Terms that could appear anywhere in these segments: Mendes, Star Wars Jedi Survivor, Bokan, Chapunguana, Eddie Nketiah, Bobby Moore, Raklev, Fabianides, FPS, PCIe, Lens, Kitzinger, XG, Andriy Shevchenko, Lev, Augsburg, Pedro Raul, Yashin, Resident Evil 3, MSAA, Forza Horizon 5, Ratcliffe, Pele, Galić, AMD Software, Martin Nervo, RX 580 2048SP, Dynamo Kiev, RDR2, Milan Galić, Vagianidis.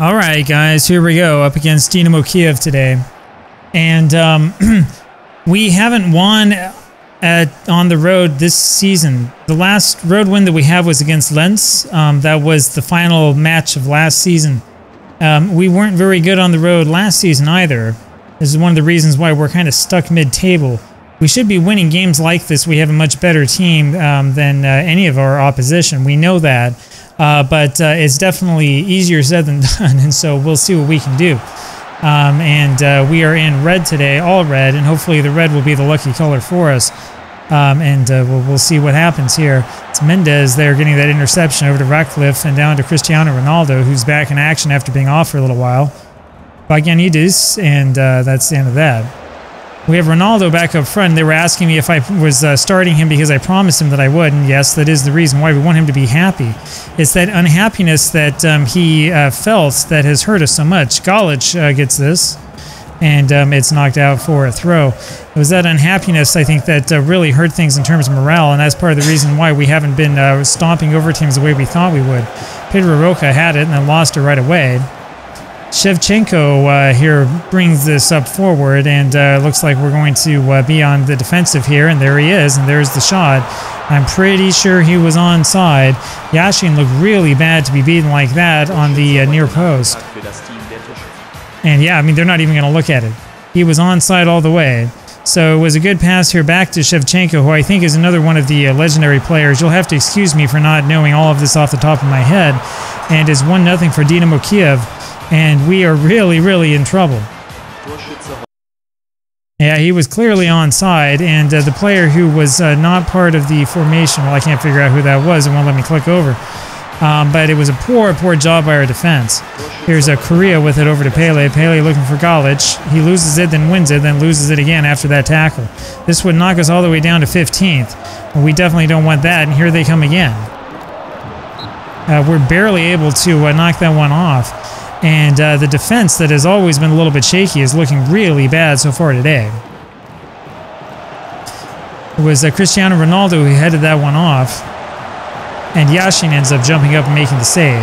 Alright guys, here we go, up against Dynamo Kiev today. And we haven't won on the road this season. The last road win that we have was against Lens. That was the final match of last season. We weren't very good on the road last season either. This is one of the reasons why we're kind of stuck mid-table. We should be winning games like this. We have a much better team than any of our opposition. We know that. But it's definitely easier said than done, and so we'll see what we can do. We are in red today, all red, and hopefully the red will be the lucky color for us. We'll see what happens here. It's Mendes there getting that interception over to Ratcliffe and down to Cristiano Ronaldo, who's back in action after being off for a little while. Vagianidis, and that's the end of that. We have Ronaldo back up front. They were asking me if I was starting him because I promised him that I would, and yes, that is the reason why we want him to be happy. It's that unhappiness that he felt that has hurt us so much. Galić gets this, and it's knocked out for a throw. It was that unhappiness, I think, that really hurt things in terms of morale, and that's part of the reason why we haven't been stomping over teams the way we thought we would. Pedro Rocha had it and then lost it right away. Shevchenko here brings this up forward, and looks like we're going to be on the defensive here, and there he is, and there's the shot. I'm pretty sure he was onside. Yashin looked really bad to be beaten like that on the near post. And yeah, I mean, they're not even going to look at it. He was onside all the way. So it was a good pass here back to Shevchenko, who I think is another one of the legendary players. You'll have to excuse me for not knowing all of this off the top of my head. And is 1-0 for Dynamo Kiev. And we are really, really in trouble. Yeah, he was clearly onside, and the player who was not part of the formation, well, I can't figure out who that was, it won't let me click over. But it was a poor, poor job by our defense. Here's Correa with it over to Pele. Pele looking for Galić. He loses it, then wins it, then loses it again after that tackle. This would knock us all the way down to 15th. Well, we definitely don't want that, and here they come again. We're barely able to knock that one off. And the defense that has always been a little bit shaky is looking really bad so far today. It was Cristiano Ronaldo who headed that one off. And Yashin ends up jumping up and making the save.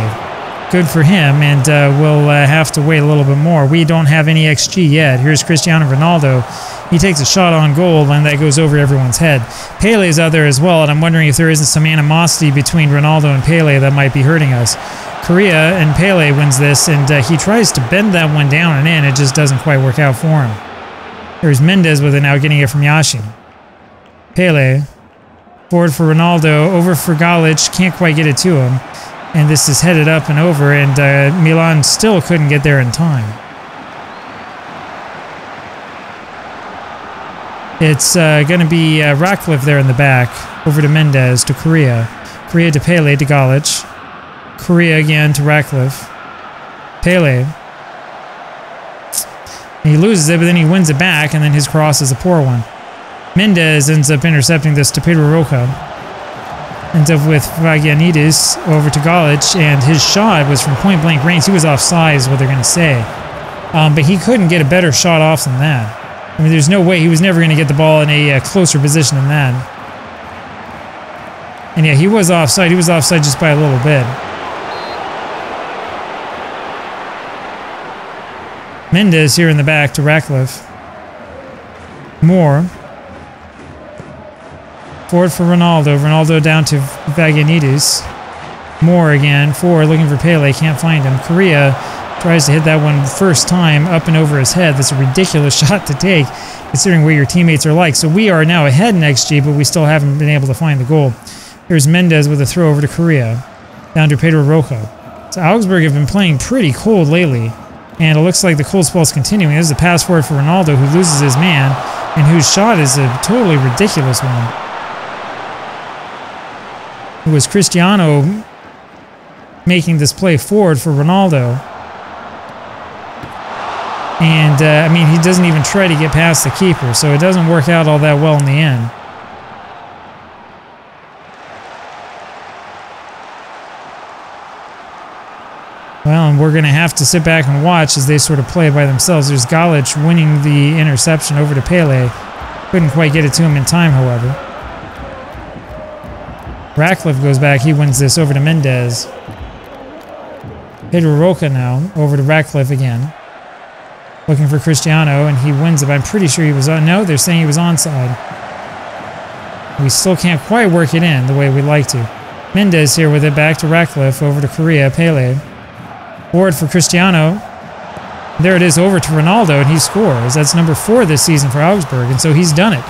Good for him, and we'll have to wait a little bit more. We don't have any XG yet. Here's Cristiano Ronaldo. He takes a shot on goal, and that goes over everyone's head. Pele is out there as well, and I'm wondering if there isn't some animosity between Ronaldo and Pele that might be hurting us. Correa and Pele wins this, and he tries to bend that one down and in. It just doesn't quite work out for him. There's Mendes with it now, getting it from Yashin. Pele, forward for Ronaldo, over for Galić, can't quite get it to him. And this is headed up and over, and Milan still couldn't get there in time. It's going to be Raklev there in the back, over to Mendes, to Correa. Correa to Pele, to Galić. Correa again to Ratcliffe. Pele. He loses it, but then he wins it back, and then his cross is a poor one. Mendes ends up intercepting this to Pedro Rocha. Ends up with Vagianidis over to Galić, and his shot was from point-blank range. He was offside is what they're going to say. But he couldn't get a better shot off than that. I mean, there's no way. He was never going to get the ball in a closer position than that. And yeah, he was offside. He was offside just by a little bit. Mendes here in the back to Ratcliffe. Moore. Forward for Ronaldo. Ronaldo down to Vagianidis. Moore again. Forward looking for Pele. Can't find him. Correa tries to hit that one first time up and over his head. That's a ridiculous shot to take considering where your teammates are like. So we are now ahead in XG, but we still haven't been able to find the goal. Here's Mendes with a throw over to Correa. Down to Pedro Rocha. So Augsburg have been playing pretty cold lately. And it looks like the cold spell's continuing. There's a pass forward for Ronaldo, who loses his man, and whose shot is a totally ridiculous one. It was Cristiano making this play forward for Ronaldo. And, I mean, he doesn't even try to get past the keeper, so it doesn't work out all that well in the end. Well, and we're going to have to sit back and watch as they sort of play by themselves. There's Galić winning the interception over to Pele. Couldn't quite get it to him in time, however. Ratcliffe goes back. He wins this over to Mendes. Pedro Rocha now over to Ratcliffe again. Looking for Cristiano, and he wins it. I'm pretty sure he was on. No, they're saying he was onside. We still can't quite work it in the way we'd like to. Mendes here with it back to Ratcliffe, over to Correa, Pele. Forward for Cristiano. There it is, over to Ronaldo, and he scores. That's number 4 this season for Augsburg, and so he's done it.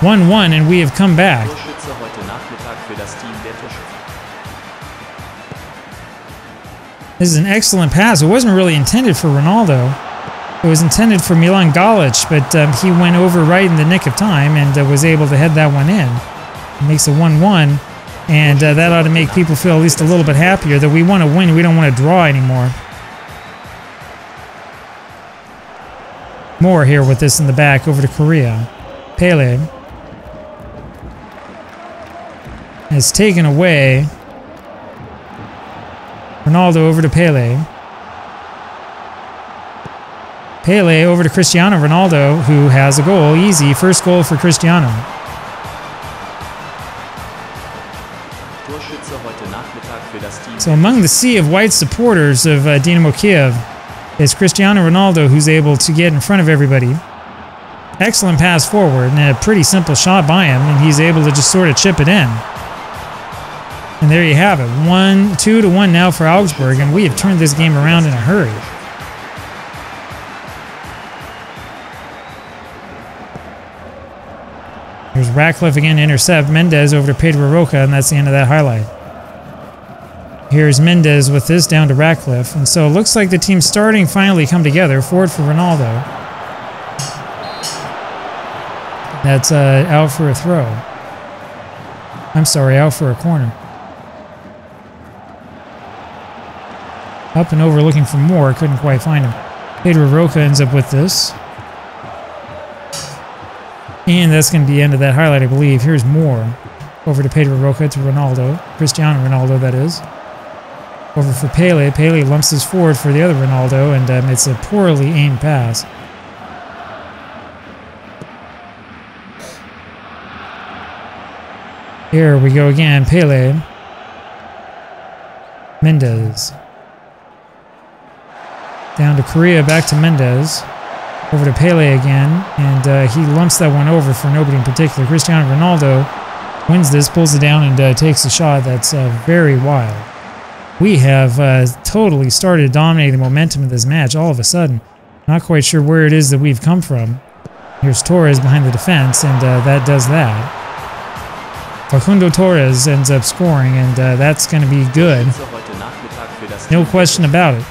1-1, and we have come back. This is an excellent pass. It wasn't really intended for Ronaldo. It was intended for Milan Galić, but he went over right in the nick of time and was able to head that one in. It makes a 1-1, and that ought to make people feel at least a little bit happier that we want to win. We don't want to draw anymore. Moore here with this in the back, over to Correa. Pele is taken away. Ronaldo over to Pele. Pele over to Cristiano Ronaldo, who has a goal. Easy. First goal for Cristiano. So among the sea of white supporters of Dynamo Kiev is Cristiano Ronaldo, who's able to get in front of everybody. Excellent pass forward and a pretty simple shot by him, and he's able to just sort of chip it in. And there you have it. 2-1 now for Augsburg, and we have turned this game around in a hurry. Here's Ratcliffe again to intercept. Mendes over to Pedro Rocha, and that's the end of that highlight. Here's Mendes with this down to Ratcliffe. And so it looks like the team's starting finally come together. Forward for Ronaldo. That's out for a throw. I'm sorry, out for a corner. Up and over looking for Moore. Couldn't quite find him. Pedro Rocha ends up with this. And that's going to be the end of that highlight, I believe. Here's Moore. Over to Pedro Rocha, to Ronaldo. Cristiano Ronaldo, that is. Over for Pele. Pele lumps this forward for the other Ronaldo, and it's a poorly aimed pass. Here we go again. Pele. Mendes. Down to Correa, back to Mendes. Over to Pele again, and he lumps that one over for nobody in particular. Cristiano Ronaldo wins this, pulls it down, and takes a shot that's very wild. We have totally started to dominate the momentum of this match all of a sudden. Not quite sure where it is that we've come from. Here's Torres behind the defense, and that does that. Facundo Torres ends up scoring, and that's going to be good. No question about it.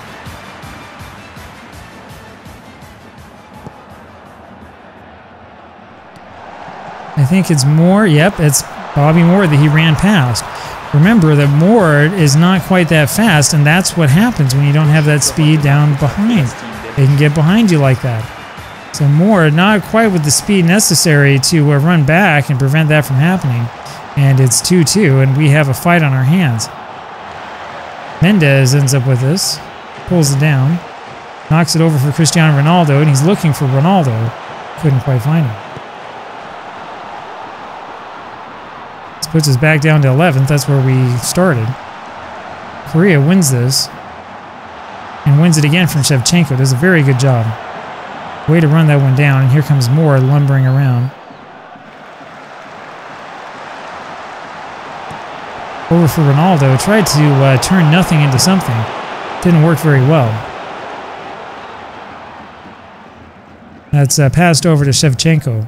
I think it's Moore. Yep, it's Bobby Moore that he ran past. Remember that Moore is not quite that fast, and that's what happens when you don't have that speed down behind. They can get behind you like that. So Moore, not quite with the speed necessary to run back and prevent that from happening. And it's 2-2, and we have a fight on our hands. Mendes ends up with this. Pulls it down. Knocks it over for Cristiano Ronaldo, and he's looking for Ronaldo. Couldn't quite find him. Puts us back down to 11th. That's where we started. Correa wins this. And wins it again from Shevchenko. Does a very good job. Way to run that one down. And here comes Moore lumbering around. Over for Ronaldo. Tried to turn nothing into something. Didn't work very well. That's passed over to Shevchenko.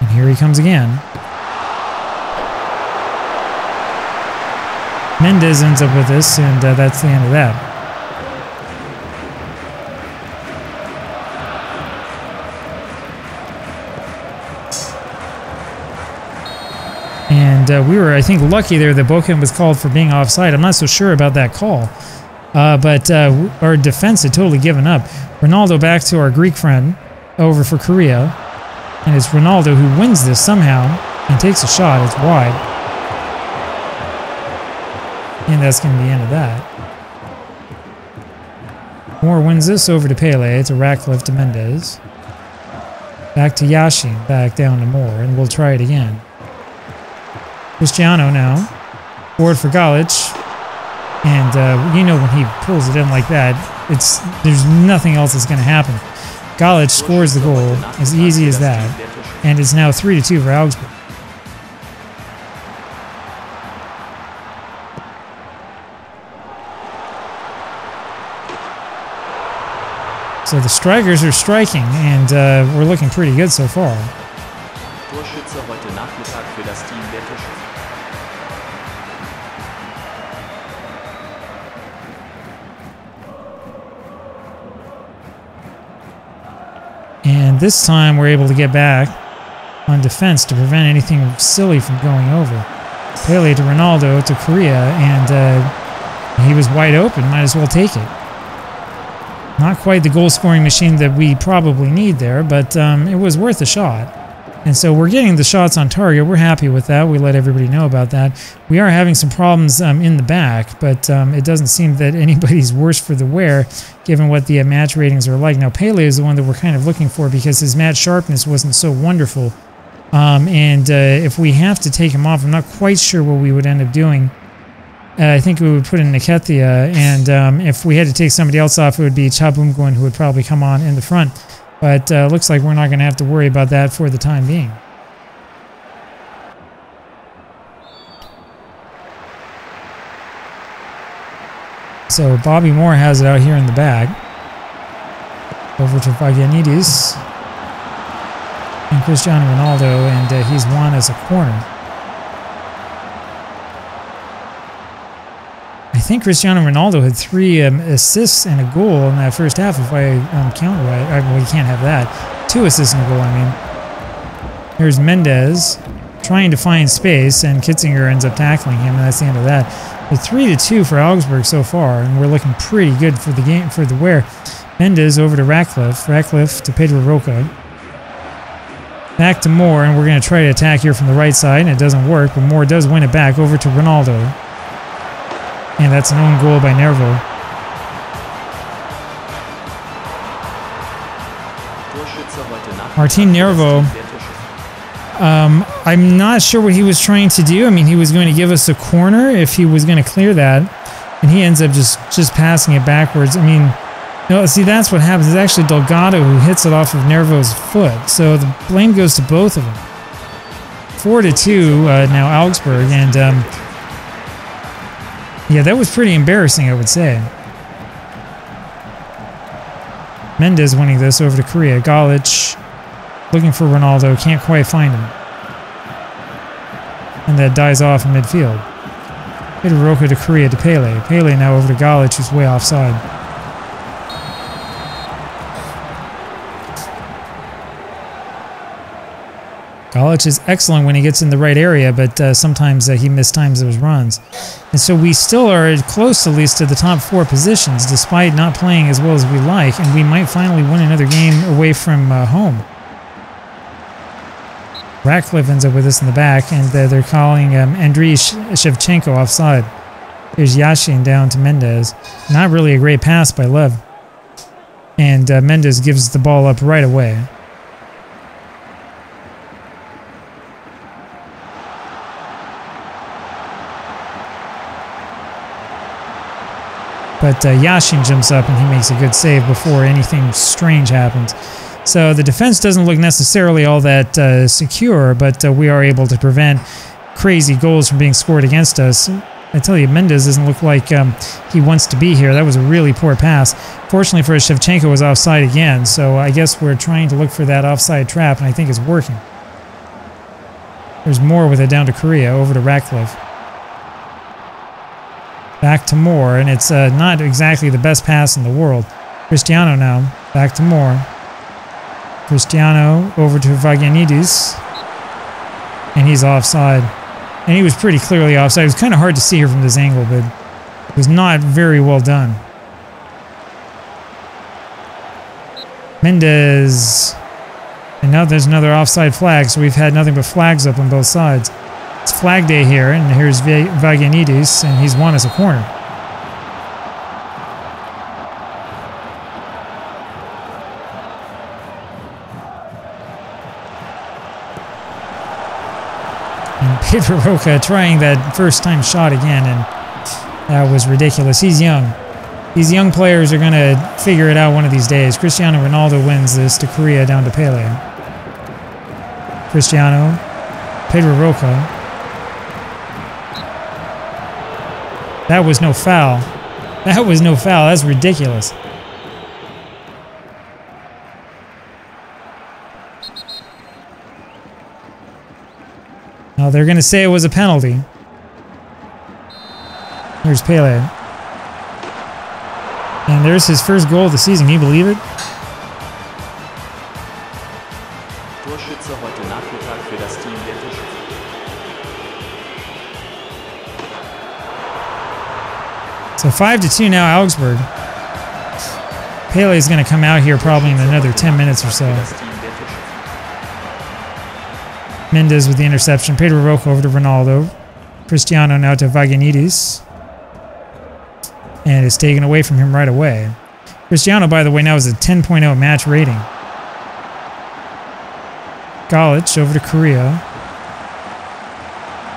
And here he comes again. Mendes ends up with this, and that's the end of that. And we were, I think, lucky there that Bokan was called for being offside. I'm not so sure about that call. But our defense had totally given up. Ronaldo back to our Greek friend, over for Correa. And it's Ronaldo who wins this somehow and takes a shot. It's wide. And that's going to be the end of that. Moore wins this over to Pele, to Ratcliffe, to Mendes. Back to Yashin, back down to Moore, and we'll try it again. Cristiano now. Forward for Galić. And you know, when he pulls it in like that, it's there's nothing else that's going to happen. Galić scores the goal, as easy as that, and it's now 3-2 for Augsburg. So the strikers are striking, and we're looking pretty good so far. And this time we're able to get back on defense to prevent anything silly from going over. Pele to Ronaldo to Correa, and he was wide open, might as well take it. Not quite the goal-scoring machine that we probably need there, but it was worth a shot. And so we're getting the shots on target. We're happy with that. We let everybody know about that. We are having some problems in the back, but it doesn't seem that anybody's worse for the wear, given what the match ratings are like. Now, Pele is the one that we're kind of looking for because his match sharpness wasn't so wonderful. And if we have to take him off, I'm not quite sure what we would end up doing. I think we would put in Nketiah, and if we had to take somebody else off, it would be Chapunguana, who would probably come on in the front. But looks like we're not going to have to worry about that for the time being. So Bobby Moore has it out here in the back. Over to Vagianidis and Cristiano Ronaldo, and he's won as a corner. I think Cristiano Ronaldo had 3 assists and a goal in that first half, if I count right. Well, you can't have that. 2 assists and a goal, I mean. Here's Mendes trying to find space, and Kitzinger ends up tackling him, and that's the end of that. But 3-2 for Augsburg so far, and we're looking pretty good for the game, for the wear. Mendes over to Ratcliffe. Ratcliffe to Pedro Rocha. Back to Moore, and we're going to try to attack here from the right side, and it doesn't work, but Moore does win it back over to Ronaldo. And that's an own goal by Nervo. Martin Nervo, I'm not sure what he was trying to do. I mean, he was going to give us a corner if he was going to clear that. And he ends up just passing it backwards. I mean, no, see, that's what happens. It's actually Delgado who hits it off of Nervo's foot. So the blame goes to both of them. 4-2 now Augsburg, and... yeah, that was pretty embarrassing, I would say. Mendes winning this over to Correa. Galić looking for Ronaldo, can't quite find him. And that dies off in midfield. Pedro Rocha to Correa to Pele. Pele now over to Galić, who's way offside. Galić is excellent when he gets in the right area, but sometimes he mistimes those runs. And so we still are close, at least, to the top 4 positions, despite not playing as well as we like, and we might finally win another game away from home. Ratcliffe ends up with us in the back, and they're calling Andriy Shevchenko offside. Here's Yashin down to Mendes. Not really a great pass by Lev. And Mendes gives the ball up right away. But Yashin jumps up and he makes a good save before anything strange happens. So the defense doesn't look necessarily all that secure, but we are able to prevent crazy goals from being scored against us. I tell you, Mendes doesn't look like he wants to be here. That was a really poor pass. Fortunately for us, Shevchenko was offside again, so I guess we're trying to look for that offside trap, and I think it's working. There's Moore with it down to Correa, over to Ratcliffe. Back to Moore, and it's not exactly the best pass in the world. Cristiano now, back to Moore. Cristiano over to Vagianidis, and he's offside. And he was pretty clearly offside. It was kind of hard to see here from this angle, but it was not very well done. Mendes, and now there's another offside flag, so we've had nothing but flags up on both sides. It's flag day here, and here's Vagianidis, and he's won as a corner. And Pedro Rocha trying that first-time shot again, and That was ridiculous. He's young. These young players are going to figure it out one of these days. Cristiano Ronaldo wins this to Correa down to Pele. Cristiano. Pedro Rocha. That was no foul. That was no foul. That's ridiculous. Now they're going to say it was a penalty. Here's Pele. And there's his first goal of the season. Can you believe it? So 5-2 now, Augsburg. Pele is going to come out here probably in another 10 minutes or so. Mendes with the interception. Pedro Rocha over to Ronaldo. Cristiano now to Vagianidis. And it's taken away from him right away. Cristiano, by the way, now is a 10.0 match rating. Galić over to Correa.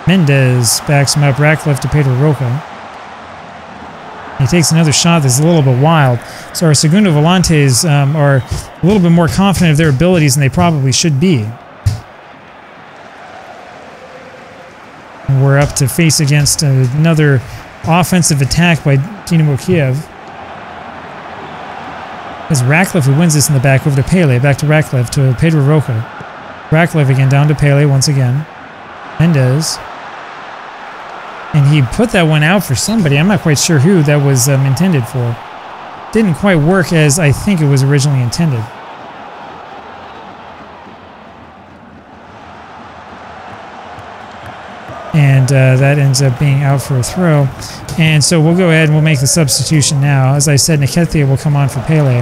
Mendes backs him up. Ratcliffe to Pedro Rocha. He takes another shot that's a little bit wild. So our Segundo Volantes are a little bit more confident of their abilities than they probably should be. And we're up to face against another offensive attack by Dynamo Kiev. It's Ratcliffe who wins this in the back, over to Pele, back to Ratcliffe, to Pedro Rocha. Ratcliffe again, down to Pele once again. Mendes. And he put that one out for somebody. I'm not quite sure who that was intended for. Didn't quite work as I think it was originally intended. And that ends up being out for a throw. And so we'll go ahead and we'll make the substitution now. As I said, Nketiah will come on for Pele.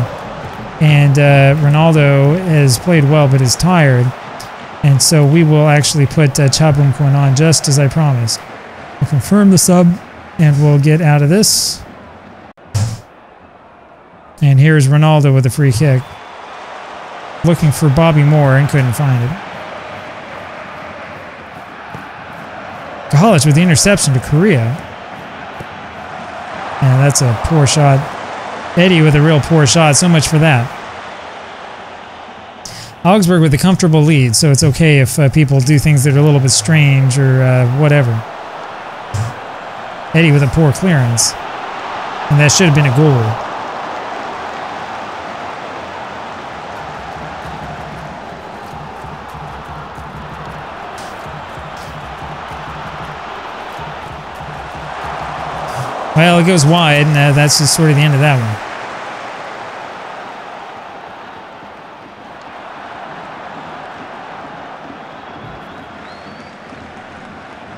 And Ronaldo has played well but is tired. And so we will actually put Chapunguana on just as I promised. We'll confirm the sub, and we'll get out of this. And here's Ronaldo with a free kick. Looking for Bobby Moore and couldn't find it. Kahalich with the interception to Correa. And that's a poor shot. Eddie with a real poor shot. So much for that. Augsburg with a comfortable lead, so it's okay if people do things that are a little bit strange or whatever. Eddie with a poor clearance. And that should have been a goal. Well, it goes wide, and that's just sort of the end of that one.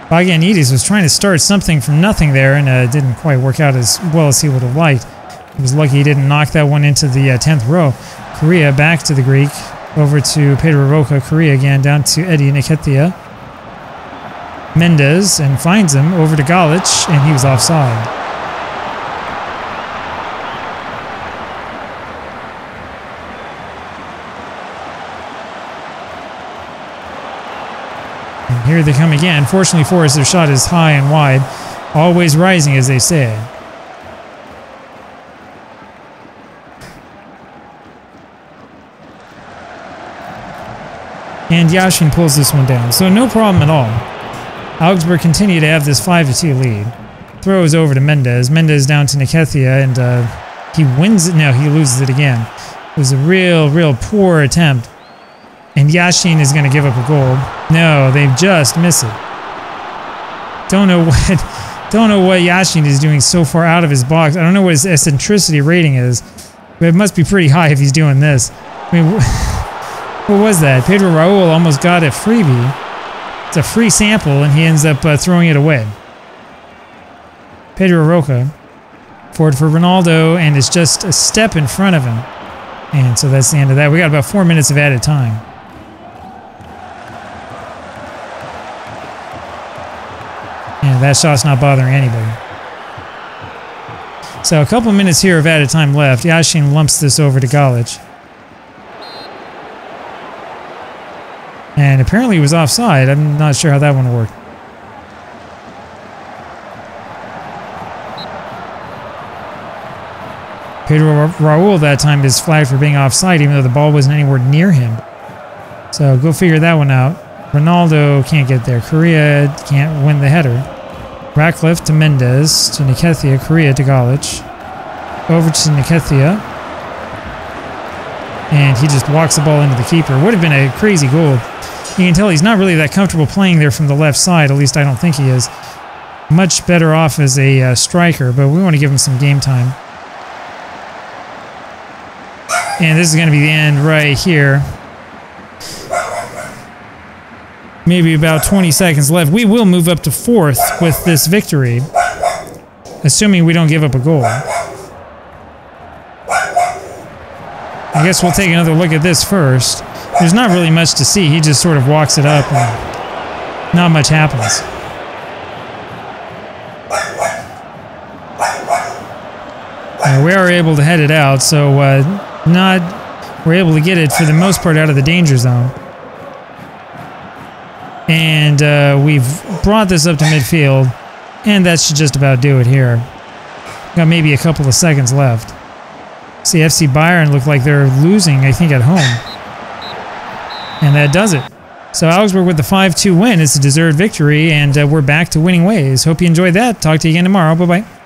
Fabianides was trying to start something from nothing there, and it didn't quite work out as well as he would have liked. He was lucky he didn't knock that one into the 10th row. Correa back to the Greek, over to Pedro Rocha. Correa again, down to Eddie Nketiah. Mendes, and finds him, over to Galić, and he was offside. Here they come again. Fortunately for us, their shot is high and wide. Always rising, as they say. And Yashin pulls this one down. So no problem at all. Augsburg continue to have this 5-2 lead. Throws over to Mendes. Mendes down to Nketiah, and he wins it. No, he loses it again. It was a real poor attempt. And Yashin is going to give up a goal. No, they've just missed it. Don't know what Yashin is doing so far out of his box. I don't know what his eccentricity rating is, but it must be pretty high if he's doing this. I mean, what was that? Pedro Raul almost got a freebie. It's a free sample, and he ends up throwing it away. Pedro Rocha, forward for Ronaldo, and it's just a step in front of him. And so that's the end of that. We got about 4 minutes of added time. And that shot's not bothering anybody. So a couple minutes here of added time left. Yashin lumps this over to Galić. And apparently he was offside. I'm not sure how that one worked. Pedro Raul that time is flagged for being offside, even though the ball wasn't anywhere near him. So go figure that one out. Ronaldo can't get there. Correa can't win the header. Ratcliffe to Mendes to Nketiah. Correa to Galić. Over to Nketiah. And he just walks the ball into the keeper. Would have been a crazy goal. You can tell he's not really that comfortable playing there from the left side. At least I don't think he is. Much better off as a striker, but we want to give him some game time. And this is going to be the end right here. Maybe about 20 seconds left. We will move up to fourth with this victory, assuming we don't give up a goal. I guess we'll take another look at this first. There's not really much to see. He just sort of walks it up and not much happens. We are able to head it out, so we're able to get it for the most part out of the danger zone. And we've brought this up to midfield, and that should just about do it here. Got maybe a couple of seconds left. See, FC Bayern look like they're losing, I think, at home. And that does it. So Augsburg with the 5-2 win. It's a deserved victory, and we're back to winning ways. Hope you enjoyed that. Talk to you again tomorrow. Bye-bye.